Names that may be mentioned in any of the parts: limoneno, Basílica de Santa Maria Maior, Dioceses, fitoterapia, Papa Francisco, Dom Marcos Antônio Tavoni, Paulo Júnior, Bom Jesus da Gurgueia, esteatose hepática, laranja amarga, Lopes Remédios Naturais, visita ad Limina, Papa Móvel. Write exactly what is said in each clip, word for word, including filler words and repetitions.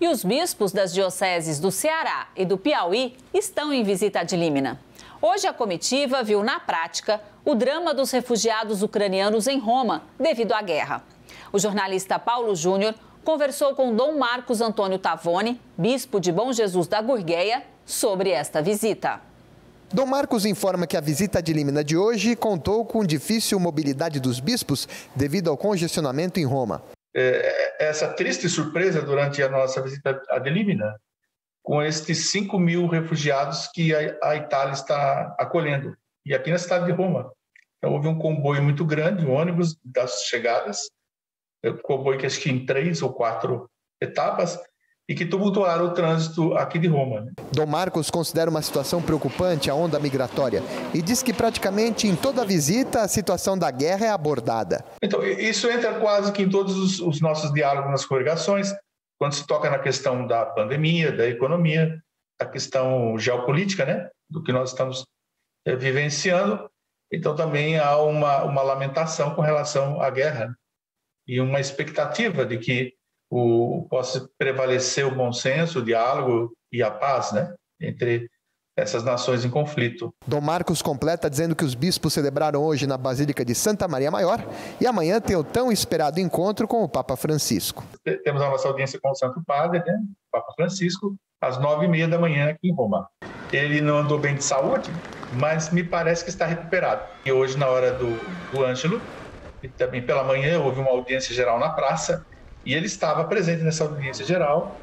E os bispos das dioceses do Ceará e do Piauí estão em visita de Límina. Hoje a comitiva viu na prática o drama dos refugiados ucranianos em Roma devido à guerra. O jornalista Paulo Júnior conversou com Dom Marcos Antônio Tavoni, bispo de Bom Jesus da Gurgueia, sobre esta visita. Dom Marcos informa que a visita de Límina de hoje contou com difícil mobilidade dos bispos devido ao congestionamento em Roma. É, essa triste surpresa durante a nossa visita a Límina, com estes cinco mil refugiados que a, a Itália está acolhendo, e aqui na cidade de Roma. Então, houve um comboio muito grande, um ônibus das chegadas, um comboio que acho que em três ou quatro etapas, e que tumultuaram o trânsito aqui de Roma. Né? Dom Marcos considera uma situação preocupante a onda migratória e diz que praticamente em toda visita a situação da guerra é abordada. Então, isso entra quase que em todos os, os nossos diálogos nas congregações, quando se toca na questão da pandemia, da economia, a questão geopolítica, né? Do que nós estamos é, vivenciando. Então, também há uma, uma lamentação com relação à guerra e uma expectativa de que O, possa prevalecer o bom senso, o diálogo e a paz, né, entre essas nações em conflito. Dom Marcos completa dizendo que os bispos celebraram hoje na Basílica de Santa Maria Maior e amanhã tem o tão esperado encontro com o Papa Francisco. Temos a nossa audiência com o Santo Padre, né, Papa Francisco, às nove e meia da manhã aqui em Roma. Ele não andou bem de saúde, mas me parece que está recuperado. E hoje, na hora do, do Ângelo, e também pela manhã, houve uma audiência geral na praça, e ele estava presente nessa audiência geral,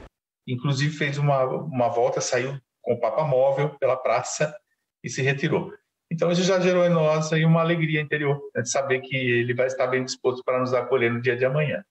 inclusive fez uma, uma volta, saiu com o Papa Móvel pela praça e se retirou. Então isso já gerou em nós aí uma alegria interior, né, de saber que ele vai estar bem disposto para nos acolher no dia de amanhã.